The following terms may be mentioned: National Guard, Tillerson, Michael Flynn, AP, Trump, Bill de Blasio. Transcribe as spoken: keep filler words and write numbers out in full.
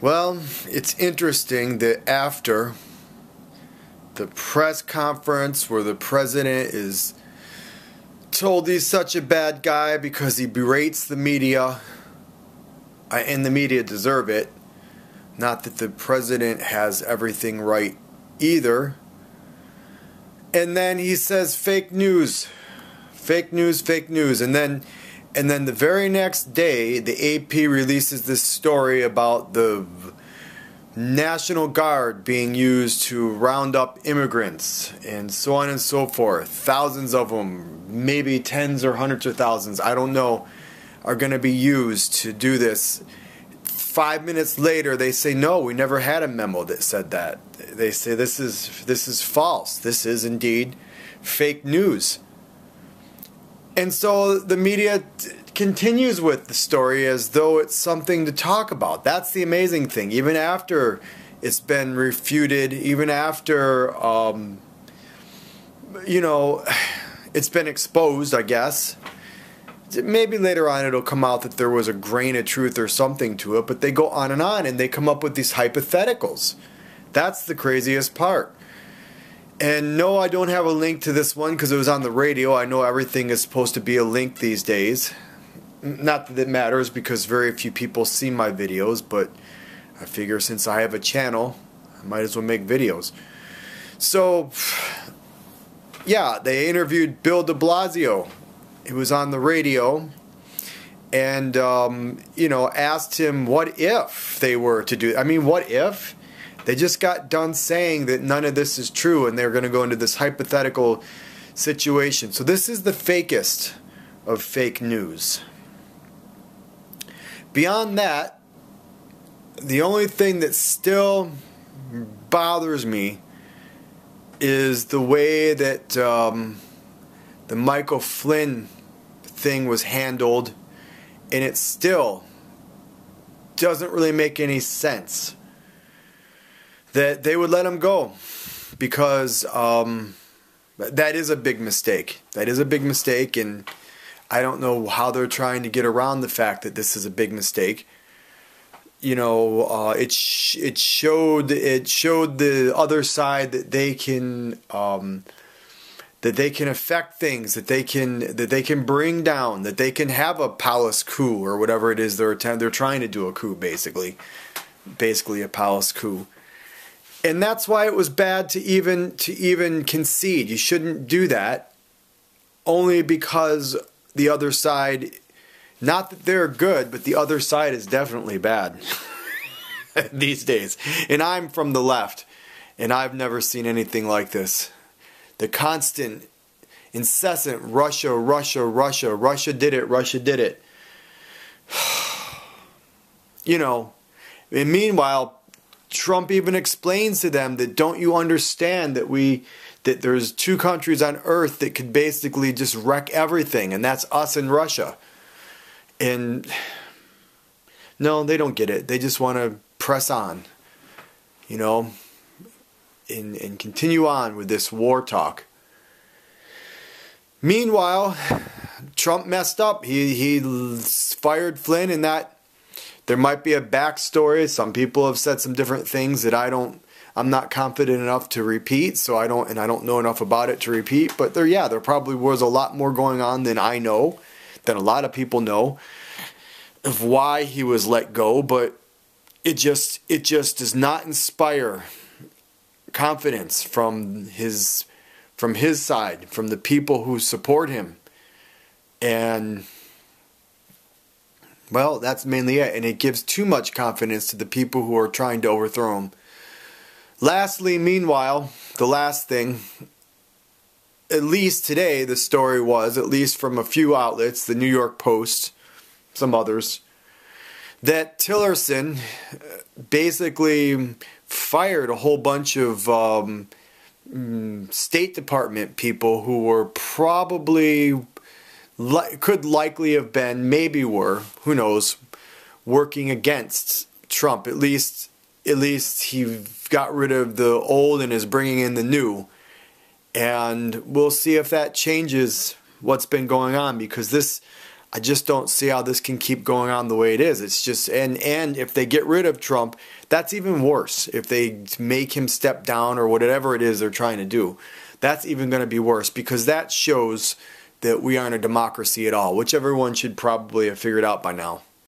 Well, it's interesting that after the press conference where the president is told he's such a bad guy because he berates the media, and the media deserve it, not that the president has everything right either, and then he says fake news, fake news, fake news, and then And then the very next day, the A P releases this story about the National Guard being used to round up immigrants and so on and so forth. Thousands of them, maybe tens or hundreds of thousands, I don't know, are going to be used to do this. Five minutes later, they say, no, we never had a memo that said that. They say, this is, this is false. This is indeed fake news. And so the media t continues with the story as though it's something to talk about. That's the amazing thing. Even after it's been refuted, even after, um, you know, it's been exposed, I guess. Maybe later on it'll come out that there was a grain of truth or something to it, but they go on and on and they come up with these hypotheticals. That's the craziest part. And no, I don't have a link to this one because it was on the radio. I know everything is supposed to be a link these days. Not that it matters because very few people see my videos, but I figure since I have a channel, I might as well make videos. So, yeah, they interviewed Bill de Blasio. He was on the radio and, um, you know, asked him what if they were to do, I mean, what if? They just got done saying that none of this is true and they're going to go into this hypothetical situation. So this is the fakest of fake news. Beyond that, the only thing that still bothers me is the way that um, the Michael Flynn thing was handled, and it still doesn't really make any sense that they would let him go, because um, that is a big mistake. That is a big mistake, and I don't know how they're trying to get around the fact that this is a big mistake. You know, uh, it sh it showed it showed the other side that they can um, that they can affect things, that they can that they can bring down, that they can have a palace coup or whatever it is they're they're trying to do a coup basically, basically a palace coup. And that's why it was bad to even to even concede. You shouldn't do that, only because the other side, not that they're good, but the other side is definitely bad these days. And I'm from the left, and I've never seen anything like this. The constant, incessant Russia, Russia, Russia, Russia did it, Russia did it. You know, and meanwhile, Trump even explains to them that don't you understand that we that there's two countries on earth that could basically just wreck everything, and that's us and Russia. And no, they don't get it. They just want to press on, you know, and, and continue on with this war talk. Meanwhile, Trump messed up. He, he fired Flynn, and that there might be a backstory. Some people have said some different things that I don't, I'm not confident enough to repeat. So I don't, and I don't know enough about it to repeat. But there, yeah, there probably was a lot more going on than I know, than a lot of people know, of why he was let go. But it just, it just does not inspire confidence from his, from his side, from the people who support him, and. Well, that's mainly it, and it gives too much confidence to the people who are trying to overthrow him. Lastly, meanwhile, the last thing, at least today the story was, at least from a few outlets, the New York Post, some others, that Tillerson basically fired a whole bunch of um, State Department people who were probably... could likely have been, maybe were, who knows, working against Trump. At least, at least he got rid of the old and is bringing in the new. And we'll see if that changes what's been going on, because this, I just don't see how this can keep going on the way it is. It's just, and, and if they get rid of Trump, that's even worse. If they make him step down or whatever it is they're trying to do, that's even going to be worse, because that shows that we aren't a democracy at all, which everyone should probably have figured out by now.